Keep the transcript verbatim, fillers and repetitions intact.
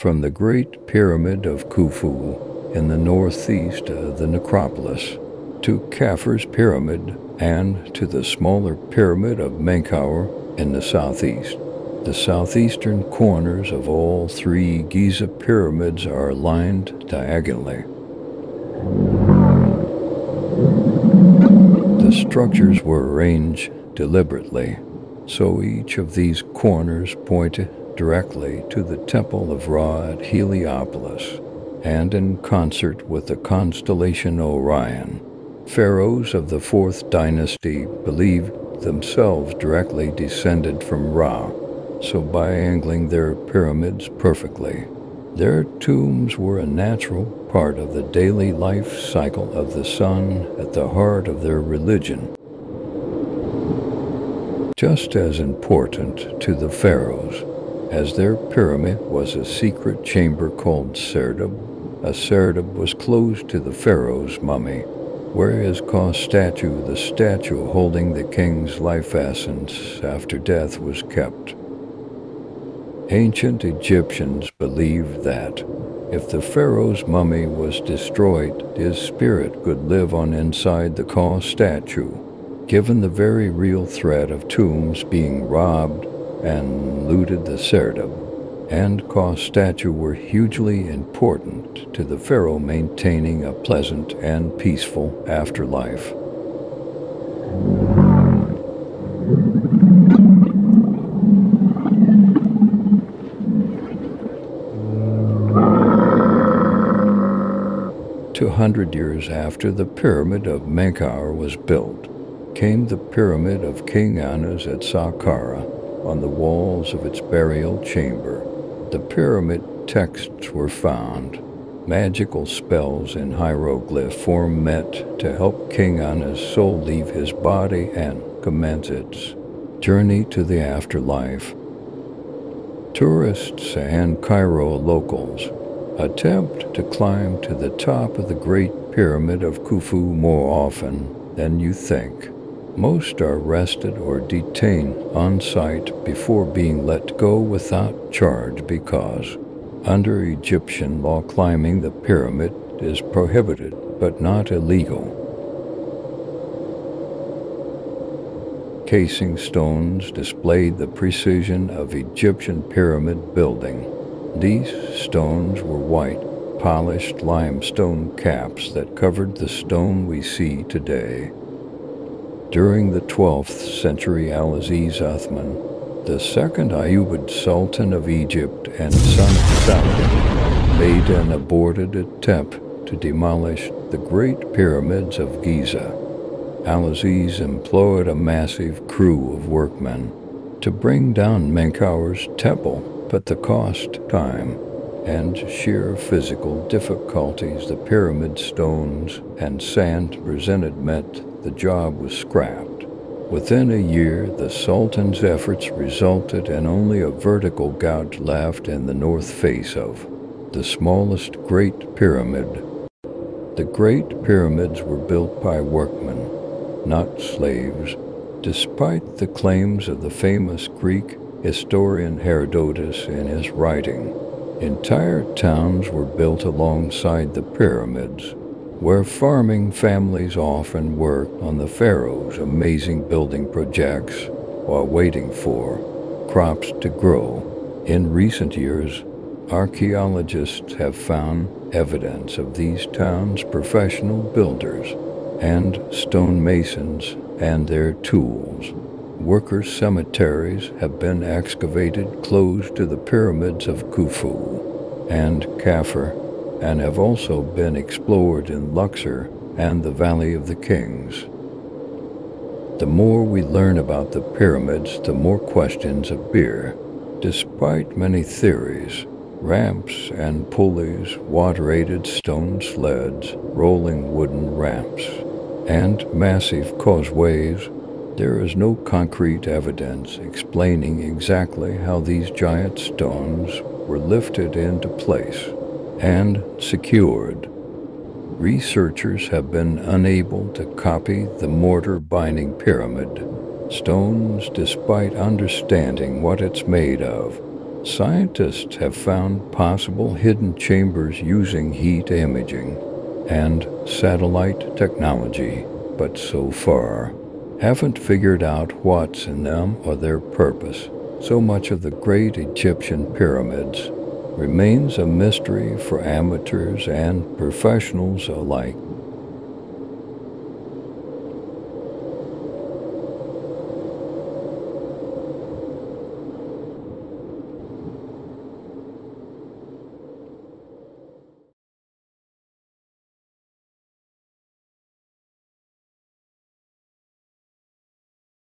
from the Great Pyramid of Khufu in the northeast of the necropolis to Khafre's Pyramid and to the smaller pyramid of Menkaure in the southeast. The southeastern corners of all three Giza pyramids are lined diagonally. The structures were arranged deliberately, so each of these corners pointed directly to the temple of Ra at Heliopolis, and in concert with the constellation Orion. Pharaohs of the Fourth Dynasty believed themselves directly descended from Ra, so by angling their pyramids perfectly, their tombs were a natural part of the daily life cycle of the sun at the heart of their religion. Just as important to the pharaohs as their pyramid was a secret chamber called serdab, a serdab was closed to the pharaoh's mummy, where his Ka statue, the statue holding the king's life essence after death, was kept. Ancient Egyptians believed that if the pharaoh's mummy was destroyed, his spirit could live on inside the Ka statue. Given the very real threat of tombs being robbed and looted, the serdab and Ka statue were hugely important to the pharaoh maintaining a pleasant and peaceful afterlife. two hundred years after the Pyramid of Menkaure was built, came the Pyramid of King Unas at Saqqara on the walls of its burial chamber. The pyramid texts were found. Magical spells in hieroglyph form met to help King Unas' soul leave his body and commence its journey to the afterlife. Tourists and Cairo locals attempt to climb to the top of the Great Pyramid of Khufu more often than you think. Most are arrested or detained on site before being let go without charge because, under Egyptian law, climbing the pyramid is prohibited but not illegal. Casing stones displayed the precision of Egyptian pyramid building. These stones were white, polished limestone caps that covered the stone we see today. During the twelfth century, Al-Aziz Uthman, the second Ayyubid Sultan of Egypt and son of Saladin, made an aborted attempt to demolish the Great Pyramids of Giza. Al-Aziz employed a massive crew of workmen to bring down Menkaure's temple, but the cost, time, and sheer physical difficulties the pyramid stones and sand presented meant the job was scrapped. Within a year, the Sultan's efforts resulted in only a vertical gouge left in the north face of the smallest Great Pyramid. The Great Pyramids were built by workmen, not slaves, despite the claims of the famous Greek historian Herodotus in his writing. Entire towns were built alongside the pyramids, where farming families often worked on the pharaoh's amazing building projects while waiting for crops to grow. In recent years, archaeologists have found evidence of these towns' professional builders and stonemasons and their tools. Worker cemeteries have been excavated close to the pyramids of Khufu and Khafre, and have also been explored in Luxor and the Valley of the Kings. The more we learn about the pyramids, the more questions appear. Despite many theories, ramps and pulleys, water-aided stone sleds, rolling wooden ramps, and massive causeways, there is no concrete evidence explaining exactly how these giant stones were lifted into place and secured. Researchers have been unable to copy the mortar binding pyramid stones despite understanding what it's made of. Scientists have found possible hidden chambers using heat imaging and satellite technology, but so far haven't figured out what's in them or their purpose. So much of the great Egyptian pyramids remains a mystery for amateurs and professionals alike.